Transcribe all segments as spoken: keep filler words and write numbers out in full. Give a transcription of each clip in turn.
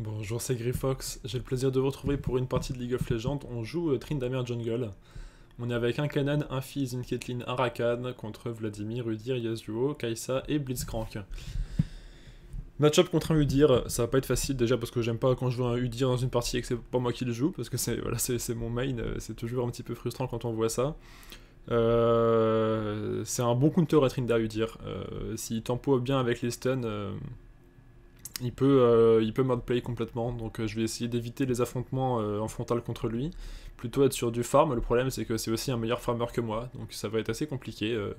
Bonjour, c'est Gryfox. J'ai le plaisir de vous retrouver pour une partie de League of Legends. On joue euh, Tryndamere Jungle. On est avec un Canan, un Fizz, une Caitlyn, un Rakan contre Vladimir, Udyr, Yasuo, Kaisa et Blitzcrank. Matchup contre un Udyr, ça va pas être facile déjà parce que j'aime pas quand je joue un Udyr dans une partie et que c'est pas moi qui le joue parce que c'est voilà, c'est mon main, c'est toujours un petit peu frustrant quand on voit ça. Euh, c'est un bon counter à Tryndamere Udyr. Euh, S'il tempo bien avec les stuns, euh, il peut, euh, il peut mode-play complètement, donc euh, je vais essayer d'éviter les affrontements euh, en frontal contre lui, plutôt être sur du farm. Le problème c'est que c'est aussi un meilleur farmer que moi, donc ça va être assez compliqué. Euh,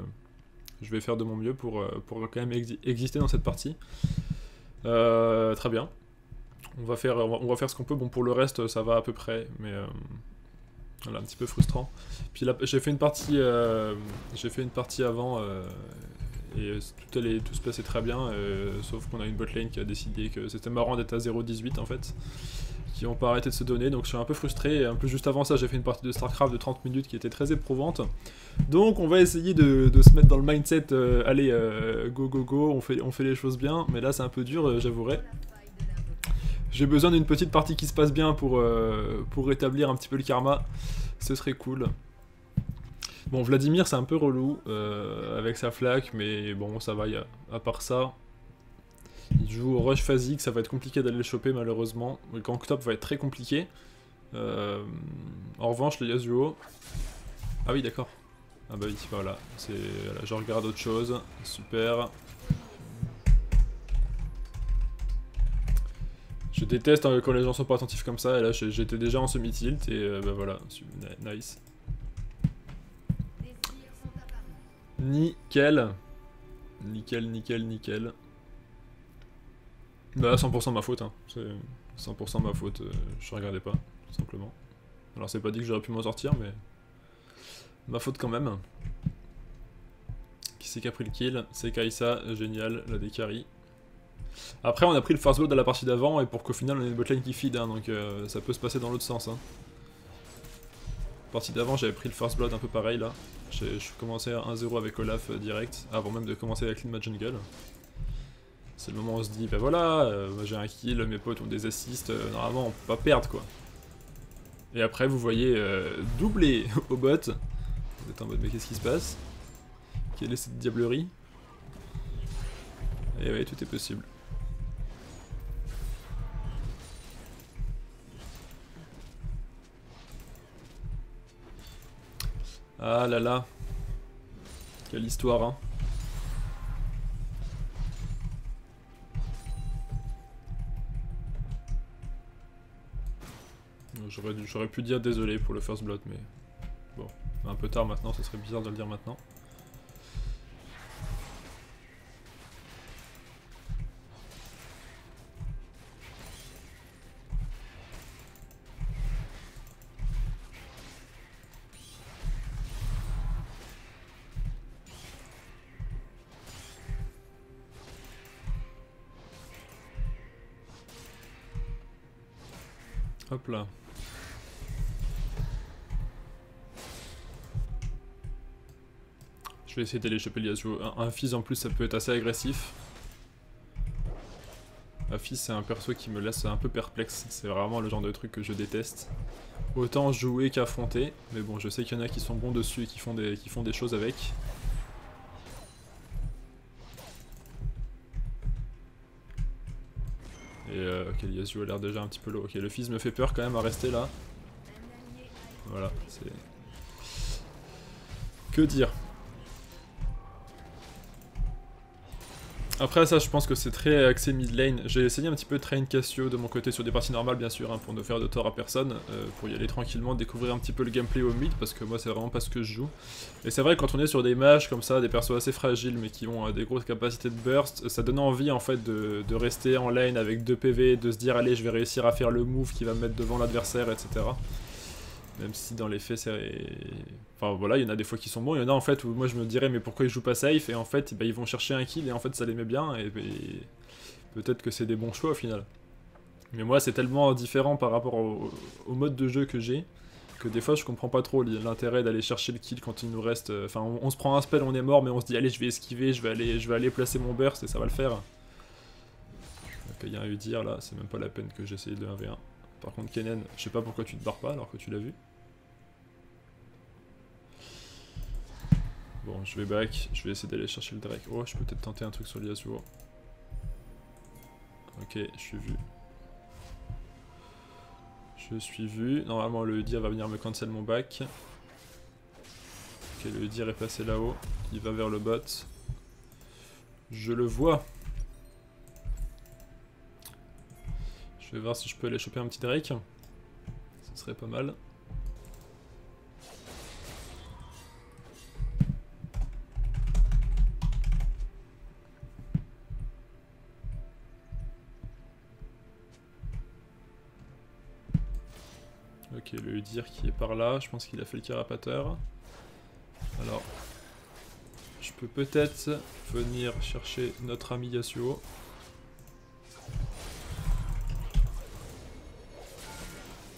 je vais faire de mon mieux pour, euh, pour quand même ex exister dans cette partie. Euh, très bien, on va faire, on va, on va faire ce qu'on peut. Bon, pour le reste ça va à peu près, mais euh, voilà, un petit peu frustrant. Puis là j'ai fait une partie, euh, j'ai fait une partie avant... Euh, Et tout, allait, tout se passait très bien, euh, sauf qu'on a une botlane qui a décidé que c'était marrant d'être à zéro dix-huit en fait, qui n'ont pas arrêté de se donner, donc je suis un peu frustré. Et un peu juste avant ça, j'ai fait une partie de Starcraft de trente minutes qui était très éprouvante. Donc on va essayer de, de se mettre dans le mindset, euh, allez, euh, go go go, on fait, on fait les choses bien, mais là c'est un peu dur, euh, j'avouerai. J'ai besoin d'une petite partie qui se passe bien pour, euh, pour rétablir un petit peu le karma, ce serait cool. Bon, Vladimir c'est un peu relou euh, avec sa flaque, mais bon ça va, y a, à part ça, il joue au rush phasique, ça va être compliqué d'aller le choper malheureusement. Le gank top va être très compliqué. Euh, en revanche le Yasuo... Ah oui d'accord. Ah bah oui, voilà, c'est, voilà, je regarde autre chose, super. Je déteste hein, quand les gens sont pas attentifs comme ça, et là j'étais déjà en semi-tilt, et euh, bah voilà, nice. Nickel. Nickel, nickel, nickel. Bah cent pour cent ma faute, hein. C'est cent pour cent ma faute, euh, je regardais pas, tout simplement. Alors c'est pas dit que j'aurais pu m'en sortir, mais... Ma faute quand même. Qui c'est qui a pris le kill? C'est Kaisa, génial, la décarie. Après on a pris le first blood à la partie d'avant, et pour qu'au final on ait une botlane qui feed, hein, donc euh, ça peut se passer dans l'autre sens, hein. Partie d'avant j'avais pris le first blood un peu pareil là. Je commençais à un zéro avec Olaf euh, direct, avant même de commencer à clean ma jungle. C'est le moment où on se dit, bah voilà, euh, j'ai un kill, mes potes ont des assists, euh, normalement on peut pas perdre quoi. Et après vous voyez euh, doubler au bot. Vous êtes en mode mais qu'est-ce qui se passe? Quelle est cette diablerie? Et ouais, tout est possible. Ah là là, quelle histoire hein. J'aurais pu dire désolé pour le first blood, mais bon, un peu tard maintenant, ce serait bizarre de le dire maintenant. Hop là. Je vais essayer d'aller choper le Yasuo. Un, un Fizz en plus ça peut être assez agressif. Un Fizz c'est un perso qui me laisse un peu perplexe. C'est vraiment le genre de truc que je déteste. Autant jouer qu'affronter. Mais bon, je sais qu'il y en a qui sont bons dessus et qui font des, qui font des choses avec. Et euh, ok, Yasuo a l'air déjà un petit peu low. Ok, le Fizz me fait peur quand même à rester là. Voilà, c'est... Que dire? Après ça, je pense que c'est très axé mid lane. J'ai essayé un petit peu de train Cassio de mon côté sur des parties normales, bien sûr, hein, pour ne faire de tort à personne, euh, pour y aller tranquillement, découvrir un petit peu le gameplay au mid, parce que moi c'est vraiment pas ce que je joue. Et c'est vrai que quand on est sur des mages comme ça, des persos assez fragiles mais qui ont euh, des grosses capacités de burst, ça donne envie en fait de, de rester en lane avec deux P V, de se dire allez je vais réussir à faire le move qui va me mettre devant l'adversaire, et cetera. Même si dans les faits c'est... Enfin voilà, il y en a des fois qui sont bons, il y en a en fait où moi je me dirais mais pourquoi ils jouent pas safe, et en fait bah, ils vont chercher un kill et en fait ça les met bien, et, et... peut-être que c'est des bons choix au final. Mais moi c'est tellement différent par rapport au, au mode de jeu que j'ai, que des fois je comprends pas trop l'intérêt d'aller chercher le kill quand il nous reste... Enfin on, on se prend un spell, on est mort, mais on se dit allez je vais esquiver, je vais aller, je vais aller placer mon burst et ça va le faire. qu'il y a un Udyr là, c'est même pas la peine que j'essaye de un v un. Par contre Kennen, je sais pas pourquoi tu te barres pas alors que tu l'as vu. Bon, je vais back, je vais essayer d'aller chercher le Drake. Oh, je peux peut-être tenter un truc sur le Yasuo. Ok, je suis vu. Je suis vu. Normalement le Udyr va venir me cancel mon back. Ok, le Udyr est placé là-haut. Il va vers le bot. Je le vois. Je vais voir si je peux aller choper un petit Drake. Ce serait pas mal. Ok, le Udyr qui est par là, je pense qu'il a fait le carapateur. Alors, je peux peut-être venir chercher notre ami Yasuo.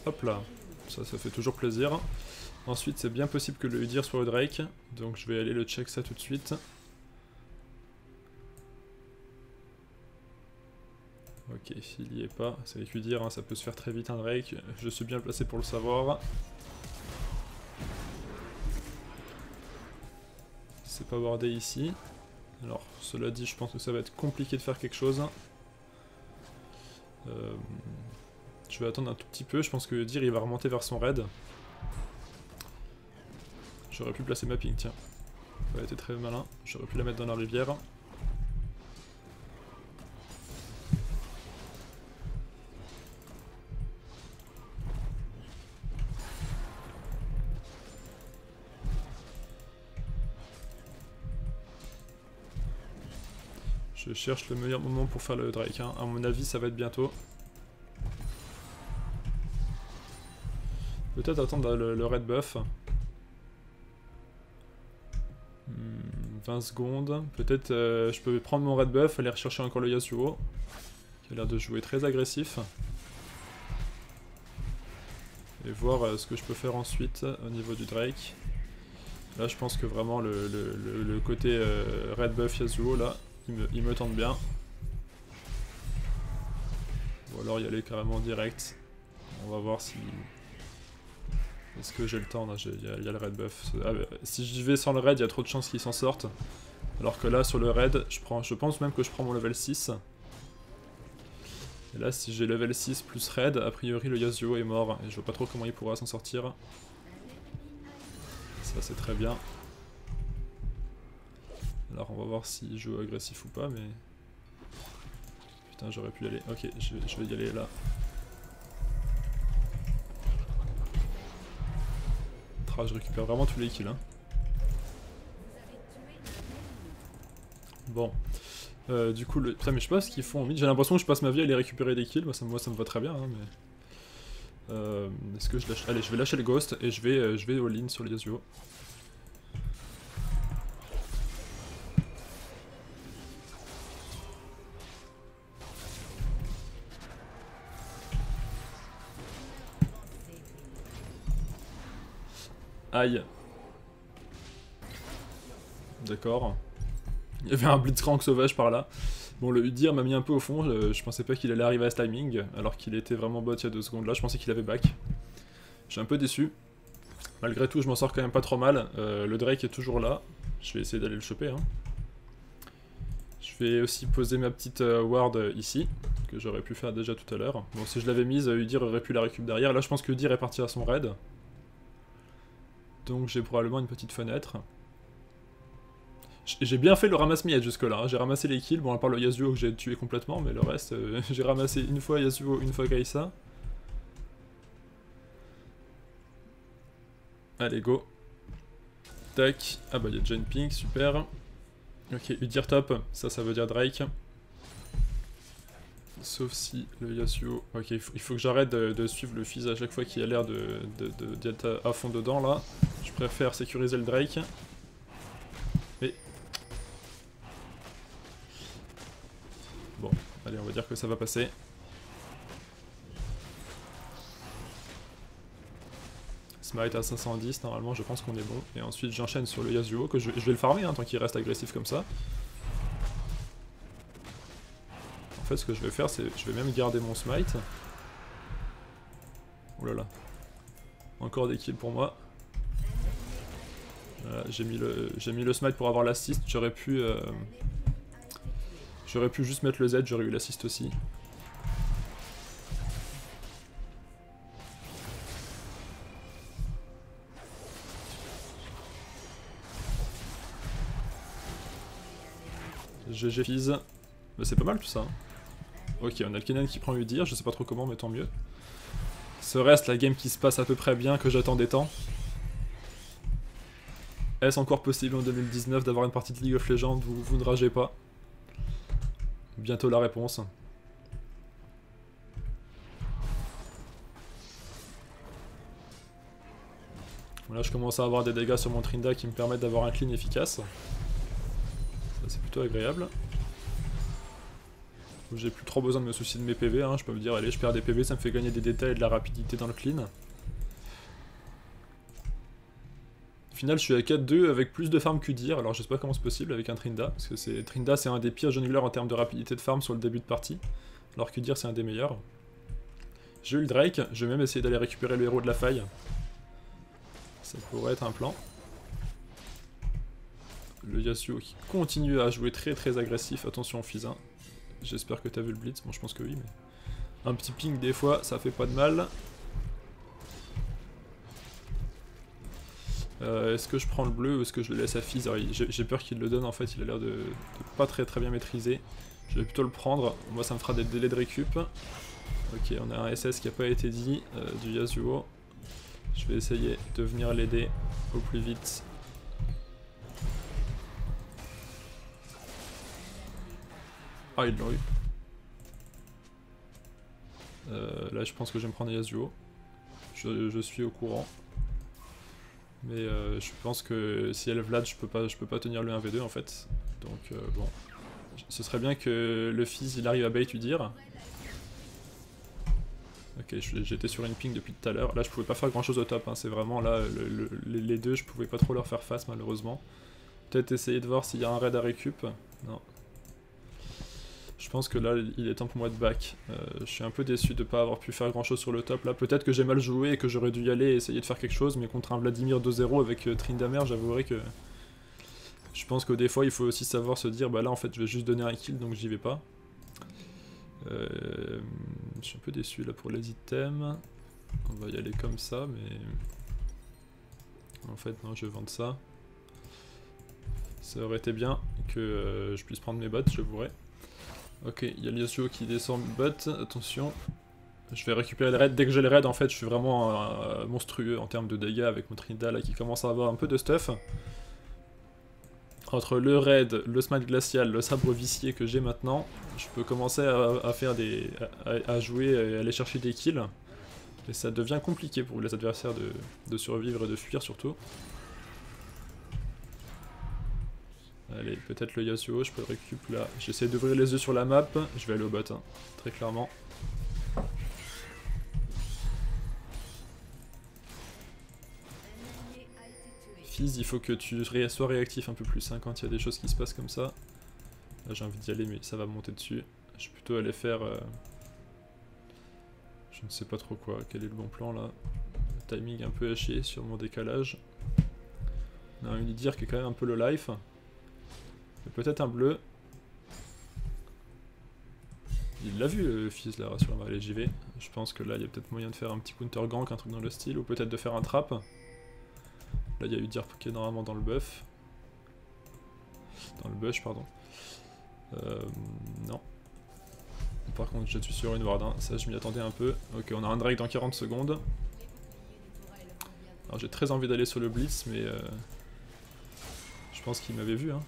Hop là, ça, ça fait toujours plaisir. Ensuite, c'est bien possible que le Udyr soit au Drake, donc je vais aller le check ça tout de suite. Ok, il y est pas, c'est avec Udyr, hein, ça peut se faire très vite un Drake, je suis bien placé pour le savoir. C'est pas wardé ici. Alors, cela dit, je pense que ça va être compliqué de faire quelque chose. Euh... Je vais attendre un tout petit peu, je pense que Udyr il va remonter vers son raid. J'aurais pu placer ma ping, tiens. Elle était très malin, j'aurais pu la mettre dans la rivière. Je cherche le meilleur moment pour faire le Drake, hein. À mon avis ça va être bientôt. Peut-être attendre le, le red buff. Hmm, vingt secondes. Peut-être euh, je peux prendre mon red buff, aller rechercher encore le Yasuo. Qui a l'air de jouer très agressif. Et voir euh, ce que je peux faire ensuite au niveau du Drake. Là je pense que vraiment le, le, le, le côté euh, red buff Yasuo là, il me, il me tente bien. Ou alors y aller carrément direct. On va voir si... Est-ce que j'ai le temps? Il y, y a le raid buff. Ah, si j'y vais sans le raid, il y a trop de chances qu'ils s'en sortent. Alors que là, sur le raid, je, prends, je pense même que je prends mon level six. Et là, si j'ai level six plus raid, a priori le Yasuo est mort. Et je vois pas trop comment il pourra s'en sortir. Ça, c'est très bien. Alors, on va voir s'il joue agressif ou pas, mais... Putain, j'aurais pu y aller. Ok, je, je vais y aller là. Je récupère vraiment tous les kills. Hein. Bon. Euh, du coup, le... Putain, mais je sais pas ce qu'ils font en mid. J'ai l'impression que je passe ma vie à aller récupérer des kills. Moi, ça, moi, ça me va très bien. Hein, mais... euh, Est-ce que je lâche... Allez, je vais lâcher le ghost et je vais, euh, je vais all-in sur les Yasuo. Aïe. D'accord. Il y avait un Blitzcrank sauvage par là. Bon, le Udyr m'a mis un peu au fond, je, je pensais pas qu'il allait arriver à ce timing, alors qu'il était vraiment bot il y a deux secondes là, je pensais qu'il avait back. Je suis un peu déçu. Malgré tout, je m'en sors quand même pas trop mal. Euh, le Drake est toujours là. Je vais essayer d'aller le choper. Hein. Je vais aussi poser ma petite euh, ward ici, que j'aurais pu faire déjà tout à l'heure. Bon, si je l'avais mise, Udyr aurait pu la récup derrière. Là, je pense que Udyr est parti à son raid. Donc j'ai probablement une petite fenêtre. J'ai bien fait le ramasse-miette jusque là, hein. J'ai ramassé les kills, bon à part le Yasuo que j'ai tué complètement, mais le reste, euh, j'ai ramassé une fois Yasuo, une fois Kaisa. Allez go. Tac, ah bah il y a déjà une ping, super. Ok, Udyr top, ça ça veut dire Drake. Sauf si le Yasuo... Ok, il faut, il faut que j'arrête de, de suivre le Fizz à chaque fois qu'il a l'air d'être de, de, de, à fond dedans, là. Je préfère sécuriser le Drake. Et... Bon, allez, on va dire que ça va passer. Smite à cinq cent dix, normalement, je pense qu'on est bon. Et ensuite, j'enchaîne sur le Yasuo, que je, je vais le farmer, hein, tant qu'il reste agressif comme ça. fait, ce que je vais faire, c'est je vais même garder mon smite. Oh là là. Encore des kills pour moi. Voilà, j'ai mis le j'ai mis le smite pour avoir l'assist. J'aurais pu euh, j'aurais pu juste mettre le Z, j'aurais eu l'assist aussi. G G Fizz. Bah, c'est pas mal tout ça. Hein. Ok, on a le Canan qui prend Udyr, je sais pas trop comment, mais tant mieux. Ce reste, la game qui se passe à peu près bien, que j'attendais tant. Est-ce encore possible en deux mille dix-neuf d'avoir une partie de League of Legends où vous ne ragez pas? Bientôt la réponse. Là, je commence à avoir des dégâts sur mon Trinda qui me permettent d'avoir un clean efficace. C'est plutôt agréable. J'ai plus trop besoin de me soucier de mes P V, hein. Je peux me dire allez je perds des P V, ça me fait gagner des détails et de la rapidité dans le clean. Au final je suis à quatre deux avec plus de farm qu'Udyr, alors je sais pas comment c'est possible avec un Trinda, parce que Trinda c'est un des pires jongleurs en termes de rapidité de farm sur le début de partie, alors qu'Udyr c'est un des meilleurs. J'ai eu le Drake, je vais même essayer d'aller récupérer le héros de la faille. Ça pourrait être un plan. Le Yasuo qui continue à jouer très très agressif, attention Fizz, hein. J'espère que t'as vu le blitz, bon je pense que oui, mais un petit ping des fois ça fait pas de mal. Euh, est-ce que je prends le bleu ou est-ce que je le laisse à Fizz? J'ai peur qu'il le donne en fait, il a l'air de, de pas très très bien maîtriser. Je vais plutôt le prendre, moi ça me fera des délais de récup. Ok, on a un S S qui a pas été dit, euh, du Yasuo. Je vais essayer de venir l'aider au plus vite. Ah, ils l'ont eu. Euh, là, je pense que je vais me prendre Yasuo. Je, je suis au courant. Mais euh, je pense que si elle Vlad, je peux pas, je peux pas tenir le un v deux en fait. Donc euh, bon. Ce serait bien que le Fizz il arrive à bait Udyr. Ok, j'étais sur une ping depuis tout à l'heure. Là, je pouvais pas faire grand chose au top. Hein. C'est vraiment là, le, le, les deux, je pouvais pas trop leur faire face malheureusement. Peut-être essayer de voir s'il y a un raid à récup. Non. Je pense que là, il est temps pour moi de back. Euh, je suis un peu déçu de ne pas avoir pu faire grand chose sur le top. Là, peut-être que j'ai mal joué et que j'aurais dû y aller et essayer de faire quelque chose, mais contre un Vladimir deux zéro avec euh, Tryndamere, j'avouerai que... Je pense que des fois, il faut aussi savoir se dire, bah là, en fait, je vais juste donner un kill, donc j'y vais pas. Euh... Je suis un peu déçu, là, pour les items. On va y aller comme ça, mais... En fait, non, je vais vendre ça. Ça aurait été bien que euh, je puisse prendre mes bottes, j'avouerai. Ok, il y a le Yasuo qui descend bot, attention. Je vais récupérer le raid, dès que j'ai le raid en fait je suis vraiment euh, monstrueux en termes de dégâts avec mon Trinda là qui commence à avoir un peu de stuff. Entre le raid, le smite glacial, le sabre vicié que j'ai maintenant, je peux commencer à, à faire des, à, à jouer et aller chercher des kills. Et ça devient compliqué pour les adversaires de, de survivre et de fuir surtout. Allez, peut-être le Yasuo, je peux le récupérer là. J'essaie d'ouvrir les yeux sur la map, je vais aller au bot, hein, très clairement. Fizz, il faut que tu sois réactif un peu plus hein, quand il y a des choses qui se passent comme ça. Là j'ai envie d'y aller mais ça va monter dessus. Je vais plutôt aller faire... Euh... Je ne sais pas trop quoi, quel est le bon plan là. Le timing un peu haché sur mon décalage. On a un Udyr qui est quand même un peu le life. Peut-être un bleu. Il l'a vu le Fizz là, rassure-moi. Allez, j'y vais. Je pense que là, il y a peut-être moyen de faire un petit counter gank, un truc dans le style, ou peut-être de faire un trap. Là, il y a Udyr qui est normalement dans le buff. Dans le bush, pardon. Euh, non. Par contre, je suis sur une ward. Hein. Ça, je m'y attendais un peu. Ok, on a un Drake dans quarante secondes. Alors, j'ai très envie d'aller sur le Blitz, mais... Euh, je pense qu'il m'avait vu, hein.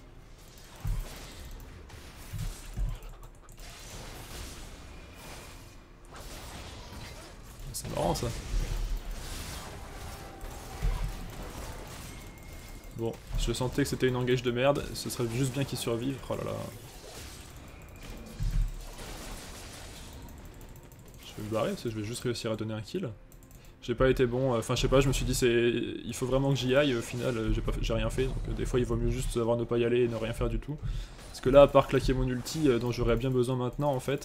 C'est marrant ça. Bon, je sentais que c'était une engage de merde, ce serait juste bien qu'il survive. Oh là là. Je vais me barrer parce que je vais juste réussir à donner un kill. J'ai pas été bon, enfin je sais pas, je me suis dit c'est, il faut vraiment que j'y aille, au final j'ai pas... j'ai rien fait, donc des fois il vaut mieux juste avoir ne pas y aller et ne rien faire du tout. Parce que là, à part claquer mon ulti, euh, dont j'aurais bien besoin maintenant, en fait.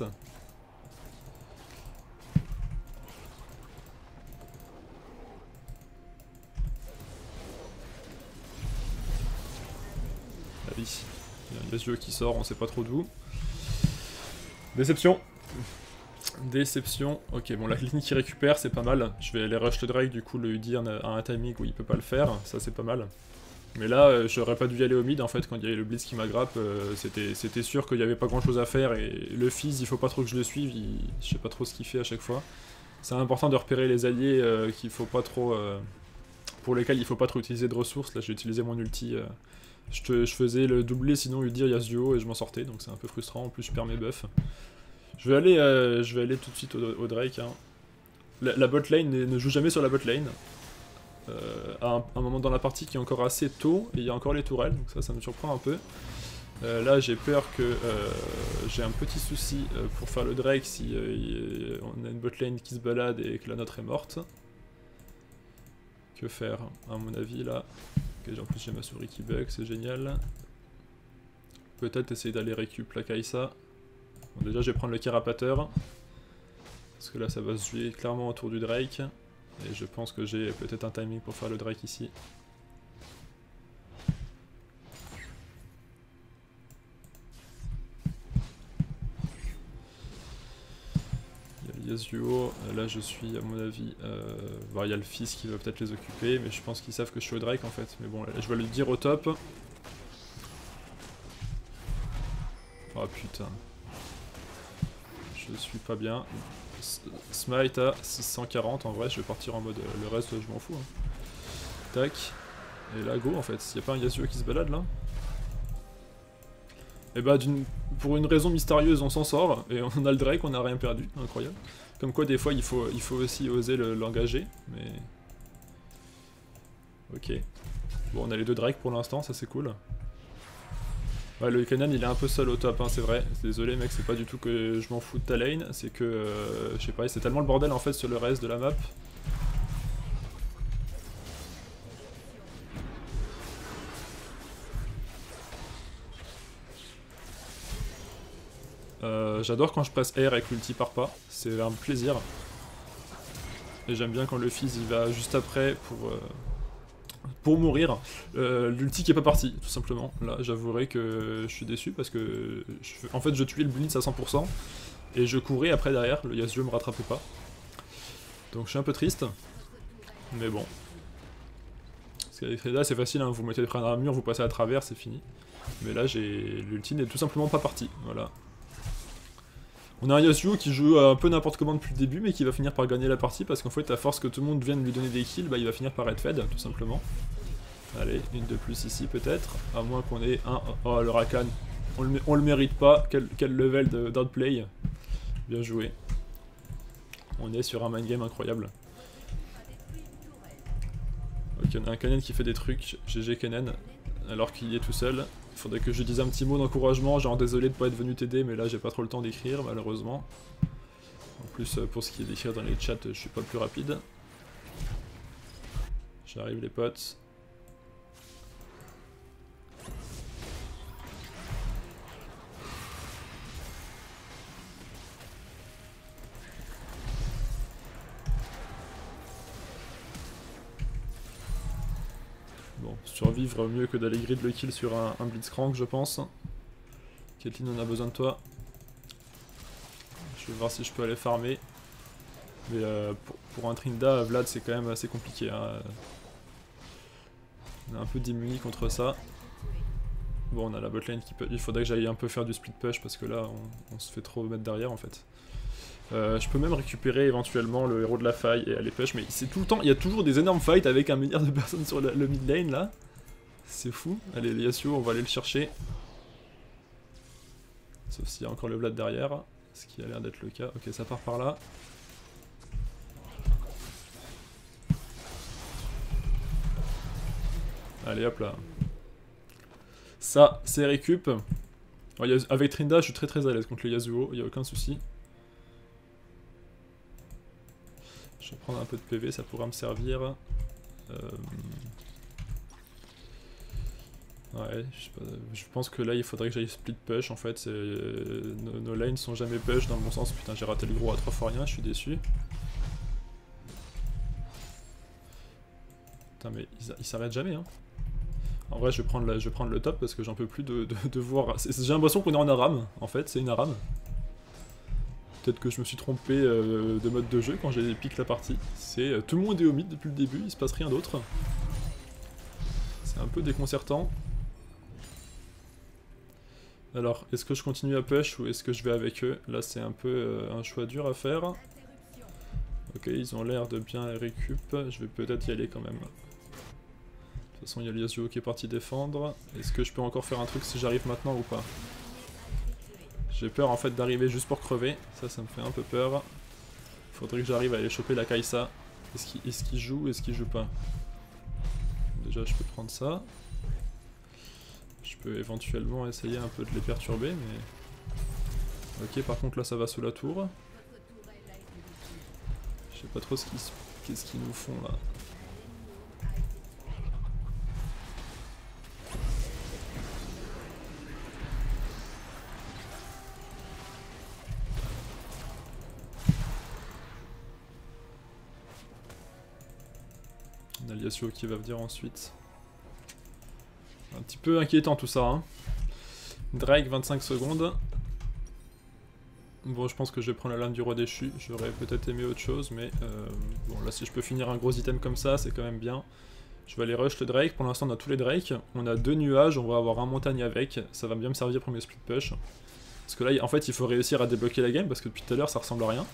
La vie. Il y a Yasuo qui sort, on sait pas trop d'où. Déception. Déception. Ok, bon, la ligne qui récupère, c'est pas mal. Je vais aller rush le Drake, du coup, le Udyr à un timing où il peut pas le faire. Ça, c'est pas mal. Mais là, euh, j'aurais pas dû y aller au mid, en fait, quand il y avait le Blitz qui m'aggrappe, euh, c'était sûr qu'il n'y avait pas grand chose à faire, et le Fizz, il faut pas trop que je le suive, il, je sais pas trop ce qu'il fait à chaque fois. C'est important de repérer les alliés euh, qu'il faut pas trop, euh, pour lesquels il faut pas trop utiliser de ressources. Là, j'ai utilisé mon ulti, euh, je, te, je faisais le doublé, sinon Udyr, Yasuo, et je m'en sortais, donc c'est un peu frustrant, en plus je perds mes buffs. Je vais aller, euh, je vais aller tout de suite au, au Drake, hein. La, la bot lane ne joue jamais sur la bot lane. Euh, à, un, à un moment dans la partie qui est encore assez tôt, et il y a encore les tourelles, donc ça, ça me surprend un peu. Euh, là, j'ai peur que euh, j'ai un petit souci euh, pour faire le Drake si euh, y, on a une botlane qui se balade et que la nôtre est morte. Que faire, à mon avis, là? Okay, en plus, j'ai ma souris qui bug, c'est génial. Peut-être essayer d'aller récup la Kaisa. Bon, déjà, je vais prendre le carapateur, parce que là, ça va se jouer clairement autour du Drake. Et je pense que j'ai peut-être un timing pour faire le Drake ici. Il y a Yasuo, là je suis à mon avis... Euh... Bon, il y a le Fizz qui va peut-être les occuper, mais je pense qu'ils savent que je suis au Drake en fait. Mais bon, là, je vais le dire au top. Oh putain. Je suis pas bien. Smite à six cent quarante, en vrai je vais partir en mode euh, le reste je m'en fous, hein. Tac, et là go en fait, s'il n'y a pas un Yasuo qui se balade là. Et bah d'une pour une raison mystérieuse on s'en sort, et on a le Drake, on n'a rien perdu, incroyable. Comme quoi des fois il faut, il faut aussi oser l'engager, le, mais... Ok, bon on a les deux Drake pour l'instant, ça c'est cool. Ouais, le Canan il est un peu seul au top, hein, c'est vrai. Désolé mec, c'est pas du tout que je m'en fous de ta lane, c'est que, euh, je sais pas, c'est tellement le bordel en fait sur le reste de la map. Euh, J'adore quand je presse R et que l'ulti part pas, c'est un plaisir. Et j'aime bien quand le Fizz il va juste après pour... Euh... pour mourir, euh, l'ulti qui est pas parti, tout simplement. Là, j'avouerai que je suis déçu parce que, je, en fait, je tuais le blitz à cent pour cent et je courais après derrière, le Yasuo me rattrapait pas. Donc je suis un peu triste, mais bon. Parce qu'avec Reda, c'est facile, hein, vous mettez près d'un mur, vous passez à travers, c'est fini. Mais là, l'ulti n'est tout simplement pas parti, voilà. On a un Yasuo qui joue un peu n'importe comment depuis le début, mais qui va finir par gagner la partie, parce qu'en fait, à force que tout le monde vienne lui donner des kills, bah, il va finir par être fed, tout simplement. Allez, une de plus ici, peut-être. À moins qu'on ait un... Oh, le Rakan. On le, on le mérite pas. Quel, quel level d'outplay. Bien joué. On est sur un mindgame incroyable. Ok, on a un Canan qui fait des trucs. G G Canan. Alors qu'il est tout seul. Faudrait que je dise un petit mot d'encouragement, genre désolé de pas être venu t'aider, mais là j'ai pas trop le temps d'écrire malheureusement. En plus pour ce qui est d'écrire dans les chats, je suis pas plus rapide. J'arrive les potes. Survivre mieux que d'aller grid le kill sur un, un Blitzcrank, je pense. Caitlyn, on a besoin de toi. Je vais voir si je peux aller farmer. Mais euh, pour, pour un Trinda, Vlad, c'est quand même assez compliqué, hein. On est un peu démunis contre ça. Bon, on a la botlane qui peut... Il faudrait que j'aille un peu faire du split push parce que là, on, on se fait trop mettre derrière en fait. Euh, je peux même récupérer éventuellement le héros de la faille et aller push, mais c'est tout le temps, il y a toujours des énormes fights avec un milliard de personnes sur la, le mid lane là. C'est fou. Allez, Yasuo, on va aller le chercher. Sauf s'il y a encore le Vlad derrière, ce qui a l'air d'être le cas. Ok, ça part par là. Allez, hop là. Ça, c'est récup. Alors, avec Trinda, je suis très très à l'aise contre le Yasuo, il n'y a aucun souci. Je vais prendre un peu de P V, ça pourra me servir. Euh... Ouais, je sais pas, je pense que là il faudrait que j'aille split push en fait, euh, nos, nos lanes sont jamais push dans le bon sens. Putain, j'ai raté le gros à trois fois rien, je suis déçu. Putain mais ils s'arrêtent jamais hein. En vrai je vais prendre, la, je vais prendre le top parce que j'en peux plus de, de, de voir... J'ai l'impression qu'on est en ARAM en fait, c'est une ARAM. Peut-être que je me suis trompé euh, de mode de jeu quand j'ai piqué la partie. C'est euh, tout le monde est au mid depuis le début, il se passe rien d'autre. C'est un peu déconcertant. Alors, est-ce que je continue à push ou est-ce que je vais avec eux? Là, c'est un peu euh, un choix dur à faire. Ok, ils ont l'air de bien récup. Je vais peut-être y aller quand même. De toute façon, il y a Yasuo qui est parti défendre. Est-ce que je peux encore faire un truc si j'arrive maintenant ou pas? J'ai peur en fait d'arriver juste pour crever. Ça, ça me fait un peu peur. Faudrait que j'arrive à aller choper la Kaisa. Est-ce qu'il est-ce qu'il joue ou est-ce qu'il joue pas? Déjà, je peux prendre ça. Je peux éventuellement essayer un peu de les perturber, mais... Ok, par contre là ça va sous la tour. Je sais pas trop ce qu'ils qu'est-ce qu'ils nous font là. On a Yasuo qui va venir ensuite. Un petit peu inquiétant tout ça. Hein. Drake, vingt-cinq secondes. Bon, je pense que je vais prendre la lame du roi déchu. J'aurais peut-être aimé autre chose, mais... Euh, bon, là, si je peux finir un gros item comme ça, c'est quand même bien. Je vais aller rush le Drake. Pour l'instant, on a tous les Drake. On a deux nuages, on va avoir un montagne avec. Ça va bien me servir pour mes split push. Parce que là, en fait, il faut réussir à débloquer la game, parce que depuis tout à l'heure, ça ressemble à rien.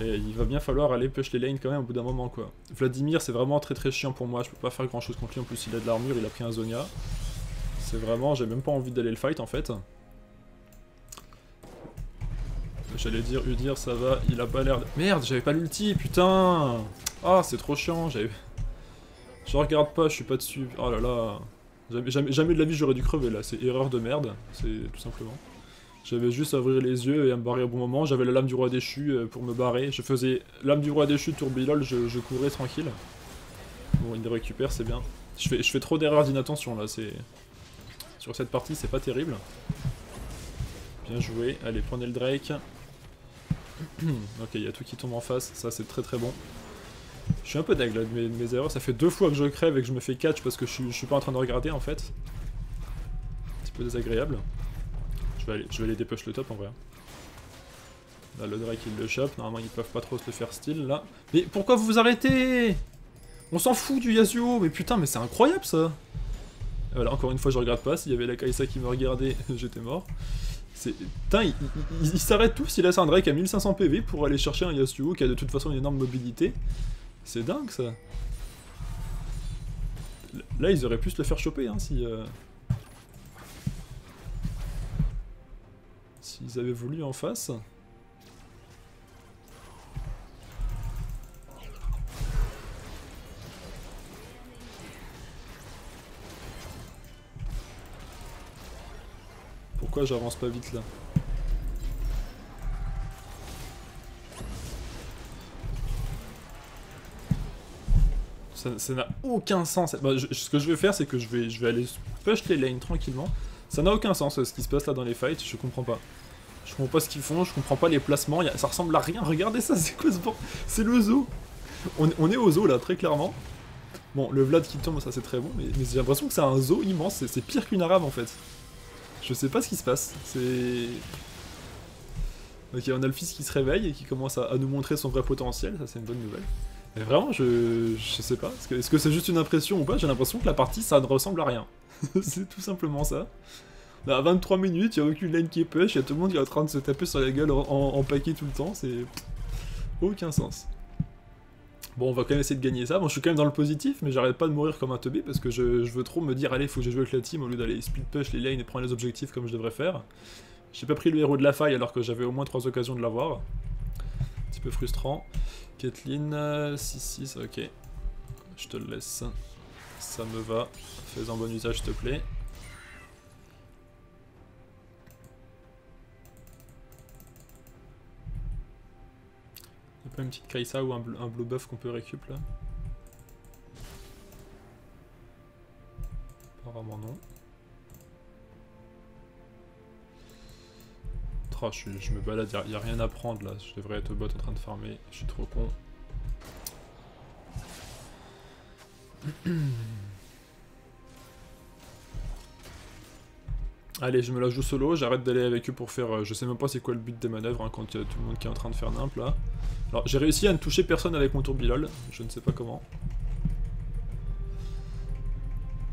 Et il va bien falloir aller push les lanes quand même au bout d'un moment quoi. Vladimir c'est vraiment très très chiant pour moi, je peux pas faire grand chose contre lui, en plus il a de l'armure, il a pris un Zonia. C'est vraiment, j'ai même pas envie d'aller le fight en fait. J'allais dire Udyr ça va, il a pas l'air de... Merde j'avais pas l'ulti putain. Ah oh, c'est trop chiant, j'avais... Je regarde pas, je suis pas dessus, oh là là. Jamais, jamais, jamais de la vie j'aurais dû crever là, c'est erreur de merde, c'est tout simplement. J'avais juste à ouvrir les yeux et à me barrer au bon moment. J'avais la lame du roi déchu pour me barrer. Je faisais lame du roi déchu, tourbillol, je, je courais tranquille. Bon, il les récupère, c'est bien. Je fais, je fais trop d'erreurs d'inattention là, c'est... Sur cette partie, c'est pas terrible. Bien joué, allez, prenez le Drake. Ok, il y a tout qui tombe en face, ça c'est très très bon. Je suis un peu deg là de mes, mes erreurs, ça fait deux fois que je crève et que je me fais catch parce que je, je suis pas en train de regarder en fait. Un petit peu désagréable. Je vais, aller, je vais aller dépush le top en vrai. Là le Drake il le chope, normalement ils peuvent pas trop se le faire style là. Mais pourquoi vous vous arrêtez? On s'en fout du Yasuo, mais putain mais c'est incroyable ça. Voilà encore une fois je regarde pas, s'il y avait la Kaisa qui me regardait j'étais mort. Putain ils il, il, il s'arrêtent tous, ils laissent un Drake à mille cinq cents P V pour aller chercher un Yasuo qui a de toute façon une énorme mobilité. C'est dingue ça. Là ils auraient pu se le faire choper hein si... Euh... S'ils avaient voulu en face. Pourquoi j'avance pas vite là? Ça n'a aucun sens. Bah, je, ce que je vais faire c'est que je vais, je vais aller push les lanes tranquillement. Ça n'a aucun sens ce qui se passe là dans les fights, je comprends pas. Je comprends pas ce qu'ils font, je comprends pas les placements, ça ressemble à rien, regardez ça, c'est quoi ce bord? C'est le zoo. On, on est au zoo là, très clairement. Bon, le Vlad qui tombe, ça c'est très bon, mais, mais j'ai l'impression que c'est un zoo immense, c'est pire qu'une arabe en fait. Je sais pas ce qui se passe, c'est... Ok, on a le fils qui se réveille et qui commence à, à nous montrer son vrai potentiel, ça c'est une bonne nouvelle. Mais vraiment, je, je sais pas, est-ce que c'est juste une impression ou pas? J'ai l'impression que la partie, ça ne ressemble à rien. C'est tout simplement ça. Là, à vingt-trois minutes, il n'y a aucune lane qui est push, il y a tout le monde qui est en train de se taper sur la gueule en, en paquet tout le temps, c'est... Aucun sens. Bon, on va quand même essayer de gagner ça. Bon, je suis quand même dans le positif, mais j'arrête pas de mourir comme un teubé parce que je, je veux trop me dire, allez, faut que je joue avec la team au lieu d'aller split push les lanes et prendre les objectifs comme je devrais faire. J'ai pas pris le héros de la faille alors que j'avais au moins trois occasions de l'avoir. Un petit peu frustrant. Caitlyn, six six, ok. Je te le laisse. Ça me va. Fais un bon usage, s'il te plaît. Pas une petite Kaisa ou un, un blue buff qu'on peut récup là? Par Apparemment non. Oh, je, suis, je me balade, il n'y a, a rien à prendre là. Je devrais être au bot en train de farmer. Je suis trop con. Allez, je me la joue solo, j'arrête d'aller avec eux pour faire... Euh, je sais même pas c'est quoi le but des manœuvres hein, quand il y a tout le monde qui est en train de faire nimp là. Alors j'ai réussi à ne toucher personne avec mon tourbilol, je ne sais pas comment.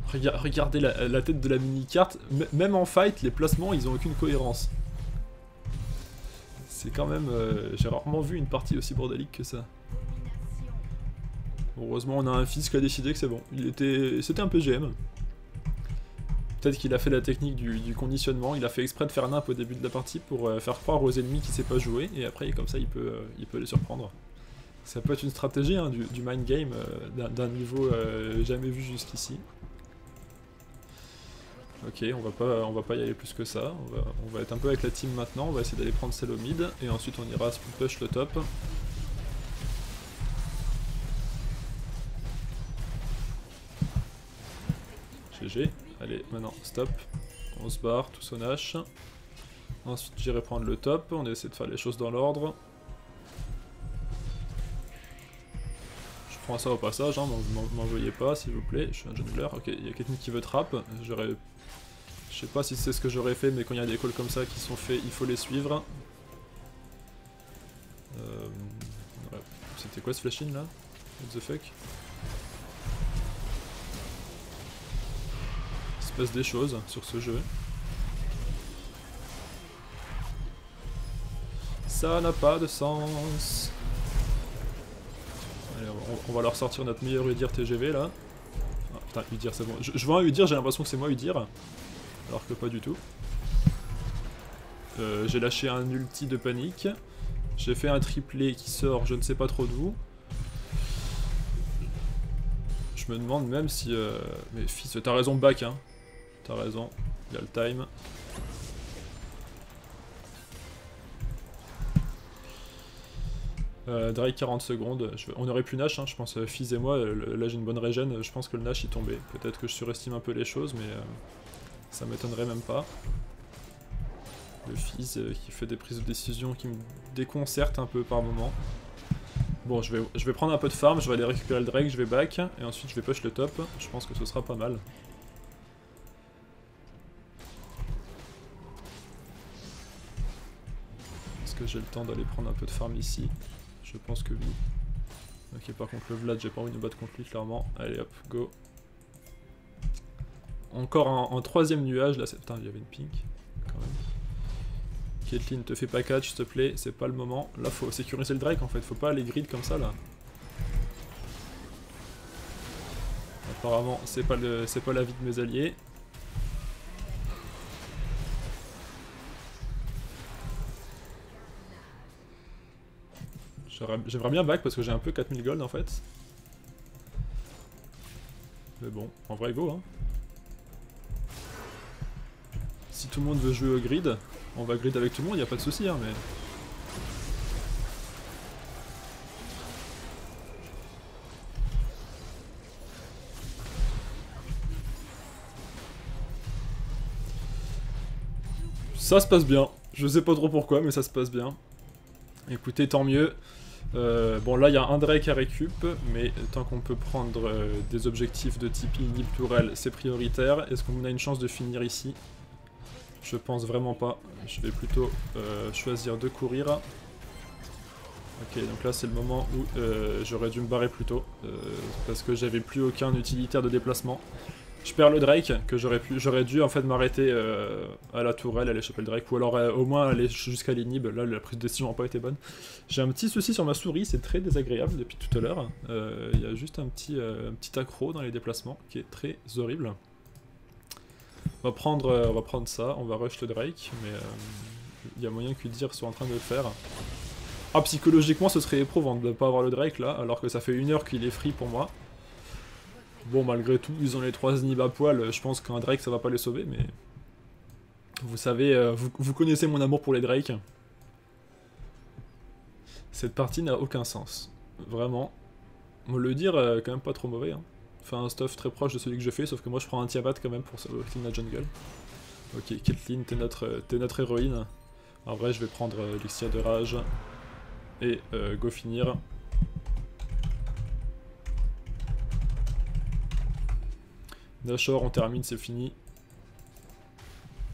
Rega regardez la, la tête de la mini-carte, même en fight, les placements ils ont aucune cohérence. C'est quand même... Euh, j'ai rarement vu une partie aussi bordélique que ça. Heureusement, on a un Fizz qui a décidé que c'est bon. Il était... C'était un P G M. Peut-être qu'il a fait la technique du, du conditionnement. Il a fait exprès de faire nimp au début de la partie pour euh, faire croire aux ennemis qu'il sait pas jouer. Et après, comme ça, il peut, euh, il peut les surprendre. Ça peut être une stratégie hein, du, du mind game euh, d'un niveau euh, jamais vu jusqu'ici. Ok, on va pas, on va pas y aller plus que ça, on va, on va être un peu avec la team maintenant, on va essayer d'aller prendre celle au mid, et ensuite on ira split push le top. G G, allez, maintenant stop, on se barre, tous en H. Ensuite j'irai prendre le top, on essaie de faire les choses dans l'ordre. Je prends ça au passage, hein, m'en veuillez pas s'il vous plaît, je suis un jongleur. Ok, il y a quelqu'un qui veut trap, j'aurais... Je sais pas si c'est ce que j'aurais fait, mais quand il y a des calls comme ça qui sont faits, il faut les suivre. Euh... Ouais. C'était quoi ce flashing là? What the fuck? Il se passe des choses sur ce jeu. Ça n'a pas de sens. Allez, on, on va leur sortir notre meilleur Udyr T G V là. Ah, putain, Udyr c'est bon. Je, je vois un Udyr, j'ai l'impression que c'est moi Udyr. Alors que pas du tout. Euh, j'ai lâché un ulti de panique. J'ai fait un triplé qui sort, je ne sais pas trop d'où. Je me demande même si... Euh... Mais fils, t'as raison back hein. T'as raison, il y a le time. Euh, Drake quarante secondes, je, on aurait plus Nash, hein, je pense, euh, Fizz et moi, euh, là j'ai une bonne régène, je pense que le Nash il tombait. Peut-être que je surestime un peu les choses, mais euh, ça m'étonnerait même pas. Le Fizz euh, qui fait des prises de décision qui me déconcertent un peu par moment. Bon, je vais, je vais prendre un peu de farm, je vais aller récupérer le Drake, je vais back, et ensuite je vais push le top, je pense que ce sera pas mal. Est-ce que j'ai le temps d'aller prendre un peu de farm ici ? Je pense que oui. Ok, par contre le Vlad, j'ai pas envie de me battre contre lui clairement. Allez hop, go. Encore un, un troisième nuage là, c'est... Putain, il y avait une pink, quand même. Caitlyn, te fais pas catch s'il te plaît, c'est pas le moment. Là faut sécuriser le Drake en fait, faut pas aller grid comme ça là. Apparemment c'est pas le, c'est pas l'avis de mes alliés. J'aimerais bien back parce que j'ai un peu quatre mille gold en fait. Mais bon, en vrai go hein. Si tout le monde veut jouer au grid, on va grid avec tout le monde, y a pas de souci hein mais... Ça se passe bien, je sais pas trop pourquoi mais ça se passe bien. Écoutez, tant mieux. Euh, bon là il y a un Drake à récup, mais tant qu'on peut prendre euh, des objectifs de type inhib tourelle, c'est prioritaire. Est-ce qu'on a une chance de finir ici? Je pense vraiment pas. Je vais plutôt euh, choisir de courir. Ok, donc là c'est le moment où euh, j'aurais dû me barrer plus tôt, euh, parce que j'avais plus aucun utilitaire de déplacement. Je perds le Drake, que j'aurais pu, j'aurais dû en fait m'arrêter euh, à la tourelle, aller choper le Drake, ou alors euh, au moins aller jusqu'à l'inhib. Là la prise de décision n'a pas été bonne. J'ai un petit souci sur ma souris, c'est très désagréable depuis tout à l'heure. Il euh, y a juste un petit, euh, un petit accro dans les déplacements qui est très horrible. On va prendre, euh, on va prendre ça, on va rush le Drake, mais il euh, y a moyen qu'Udyr soit en train de le faire. Ah, psychologiquement ce serait éprouvant de ne pas avoir le Drake là, alors que ça fait une heure qu'il est free pour moi. Bon, malgré tout, ils ont les trois nibs à poil, je pense qu'un Drake ça va pas les sauver, mais... Vous savez, vous, vous connaissez mon amour pour les Drake. Cette partie n'a aucun sens, vraiment. On le dire, quand même pas trop mauvais, hein. fait un stuff très proche de celui que je fais, sauf que moi je prends un Tiamat quand même pour clean la jungle. Ok, Caitlyn, t'es notre, t'es notre héroïne. En vrai, je vais prendre l'Elixir de Rage et euh, go finir. Nashor, on termine, c'est fini.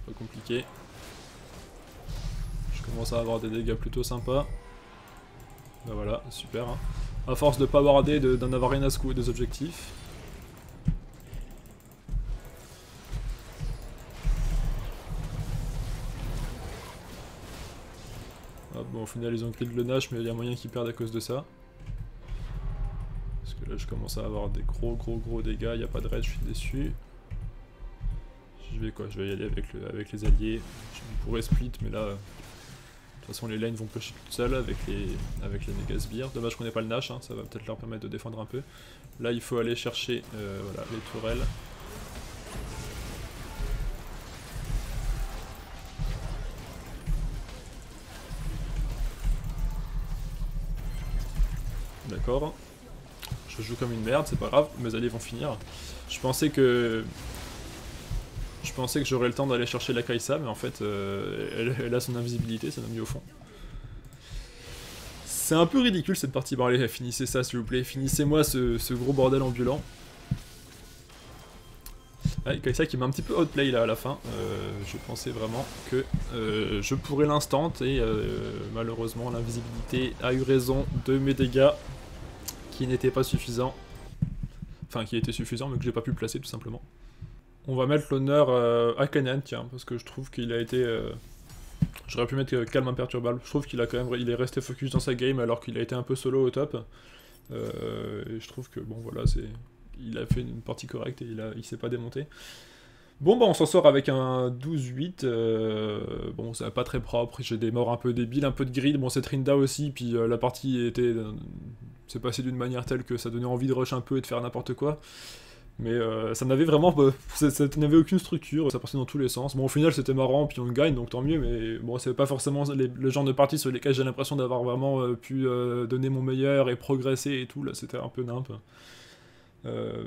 Pas compliqué. Je commence à avoir des dégâts plutôt sympas. Ben voilà, super. Hein. À force de pas warder, d'en avoir rien à secouer des objectifs. Ah bon, au final ils ont clean le Nash, mais il y a moyen qu'ils perdent à cause de ça. Parce que là je commence à avoir des gros gros gros dégâts, il n'y a pas de raid, je suis déçu. Je vais quoi, je vais y aller avec, le, avec les alliés. Je pourrais split, mais là... Euh... De toute façon, les lanes vont pêcher toutes seules avec les, avec les méga sbires. Dommage qu'on n'ait pas le Nash, hein, ça va peut-être leur permettre de défendre un peu. Là, il faut aller chercher euh, voilà, les tourelles. D'accord. Je joue comme une merde, c'est pas grave, mes alliés vont finir. Je pensais que... Je pensais que j'aurais le temps d'aller chercher la Kaisa, mais en fait, euh, elle, elle a son invisibilité, ça m'a mis au fond. C'est un peu ridicule cette partie, bon allez, finissez ça s'il vous plaît, finissez-moi ce, ce gros bordel ambulant. Ah, Kaisa qui m'a un petit peu outplay là à la fin, euh, je pensais vraiment que euh, je pourrais l'instant, et euh, malheureusement l'invisibilité a eu raison de mes dégâts, qui n'étaient pas suffisants, enfin qui étaient suffisants mais que j'ai pas pu placer tout simplement. On va mettre l'honneur euh, à Canan, tiens, parce que je trouve qu'il a été... Euh... J'aurais pu mettre euh, calme imperturbable. Je trouve qu'il a quand même, il est resté focus dans sa game alors qu'il a été un peu solo au top. Euh, et je trouve que, bon, voilà, c'est... Il a fait une partie correcte et il, a... il s'est pas démonté. Bon, bah, on s'en sort avec un douze huit. Euh... Bon, c'est pas très propre. J'ai des morts un peu débiles, un peu de grid. Bon, c'est Trinda aussi, puis euh, la partie était... C'est passé d'une manière telle que ça donnait envie de rush un peu et de faire n'importe quoi. Mais euh, ça n'avait vraiment bah, ça, ça n'avait aucune structure, ça partait dans tous les sens. Bon, au final c'était marrant, puis on gagne, donc tant mieux, mais bon, c'est pas forcément les, le genre de partie sur lesquelles j'ai l'impression d'avoir vraiment euh, pu euh, donner mon meilleur et progresser et tout, là c'était un peu nimp. Il euh,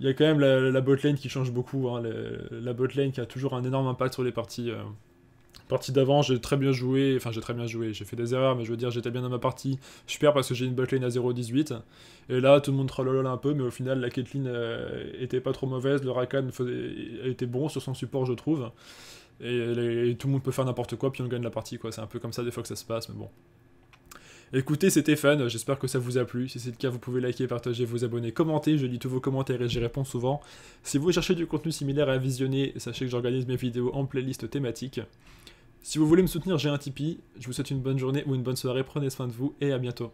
y a quand même la, la botlane qui change beaucoup, hein, les, la botlane qui a toujours un énorme impact sur les parties. Euh. Partie d'avant, j'ai très bien joué, enfin j'ai très bien joué, j'ai fait des erreurs, mais je veux dire, j'étais bien dans ma partie, je perds parce que j'ai une botlane à zéro dix-huit, et là, tout le monde trollolol un peu, mais au final, la Caitlyn euh, était pas trop mauvaise, le Rakan faisait, était bon sur son support, je trouve, et, les, et tout le monde peut faire n'importe quoi, puis on gagne la partie, quoi, c'est un peu comme ça des fois que ça se passe, mais bon. Écoutez, c'était fun, j'espère que ça vous a plu, si c'est le cas, vous pouvez liker, partager, vous abonner, commenter, je lis tous vos commentaires et j'y réponds souvent. Si vous cherchez du contenu similaire à visionner, sachez que j'organise mes vidéos en playlist thématique. Si vous voulez me soutenir, j'ai un Tipeee. Je vous souhaite une bonne journée ou une bonne soirée, prenez soin de vous et à bientôt.